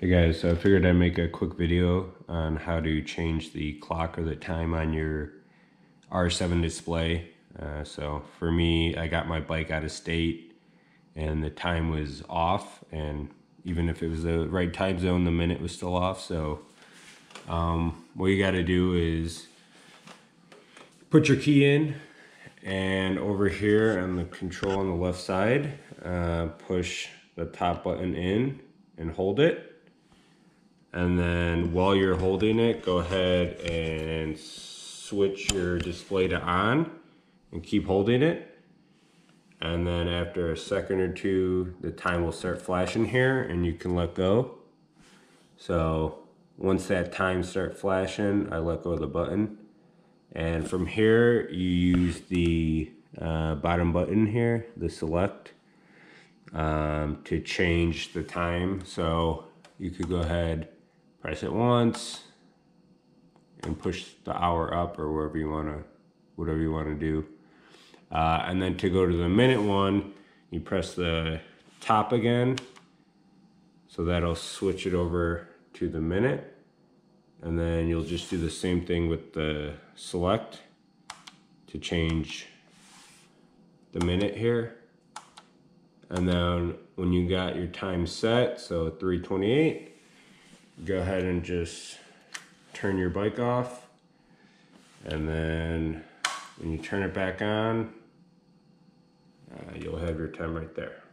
Hey guys, so I figured I'd make a quick video on how to change the clock or the time on your R7 display. So for me, I got my bike out of state and the time was off, and even if it was the right time zone, the minute was still off. So what you got to do is put your key in, and over here on the control on the left side, push the top button in and hold it. And then while you're holding it, go ahead and switch your display to on and keep holding it. And then after a second or two, the time will start flashing here and you can let go. So once that time starts flashing, I let go of the button. And from here, you use the bottom button here, the select, to change the time. So you could go ahead, press it once and push the hour up or wherever you want to, whatever you want to do. And then to go to the minute one, you press the top again. So that'll switch it over to the minute. And then you'll just do the same thing with the select to change the minute here. And then when you got your time set, so 3:28, go ahead and just turn your bike off. And then when you turn it back on, you'll have your time right there.